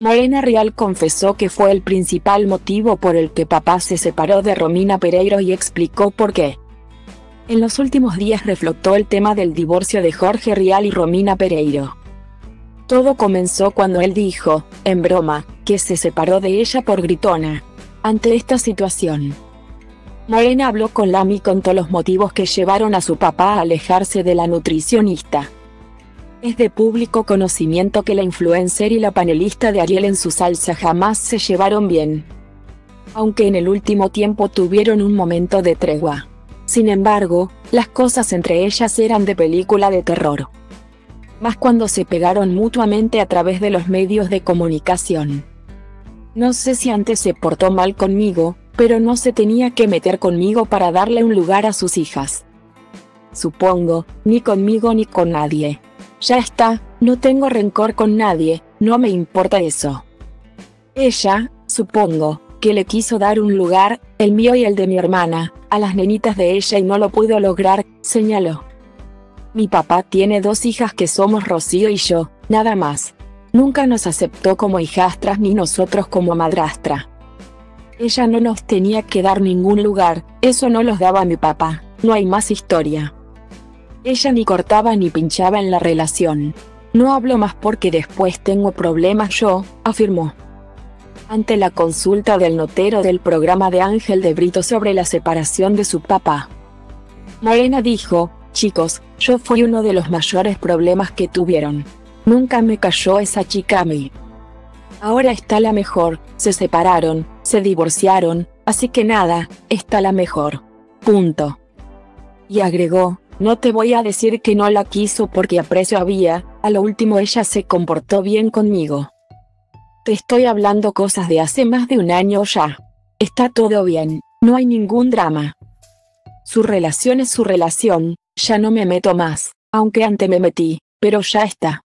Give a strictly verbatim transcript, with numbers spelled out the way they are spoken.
Morena Rial confesó que fue el principal motivo por el que papá se separó de Romina Pereiro y explicó por qué. En los últimos días reflotó el tema del divorcio de Jorge Rial y Romina Pereiro. Todo comenzó cuando él dijo, en broma, que se separó de ella por gritona. Ante esta situación, Morena habló con LAM y contó los motivos que llevaron a su papá a alejarse de la nutricionista. Es de público conocimiento que la influencer y la panelista de Ariel en su salsa jamás se llevaron bien, aunque en el último tiempo tuvieron un momento de tregua. Sin embargo, las cosas entre ellas eran de película de terror. Más cuando se pegaron mutuamente a través de los medios de comunicación. No sé si antes se portó mal conmigo, pero no se tenía que meter conmigo para darle un lugar a sus hijas. Supongo, ni conmigo ni con nadie. Ya está, no tengo rencor con nadie, no me importa eso. Ella, supongo, que le quiso dar un lugar, el mío y el de mi hermana, a las nenitas de ella y no lo pudo lograr, señaló. Mi papá tiene dos hijas que somos Rocío y yo, nada más. Nunca nos aceptó como hijastras ni nosotros como madrastra. Ella no nos tenía que dar ningún lugar, eso no los daba mi papá, no hay más historia. Ella ni cortaba ni pinchaba en la relación. No hablo más porque después tengo problemas yo, afirmó. Ante la consulta del notero del programa de Ángel de Brito sobre la separación de su papá, Morena dijo, chicos, yo fui uno de los mayores problemas que tuvieron. Nunca me cayó esa chica a mí. Ahora está la mejor, se separaron, se divorciaron, así que nada, está la mejor. Punto. Y agregó, no te voy a decir que no la quiso porque aprecio a Bia, a lo último ella se comportó bien conmigo. Te estoy hablando cosas de hace más de un año ya. Está todo bien, no hay ningún drama. Su relación es su relación, ya no me meto más, aunque antes me metí, pero ya está.